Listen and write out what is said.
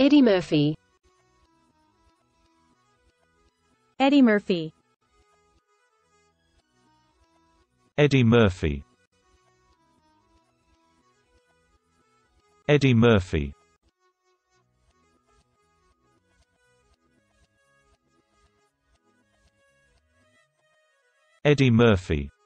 Eddie Murphy. Eddie Murphy. Eddie Murphy. Eddie Murphy. Eddie Murphy.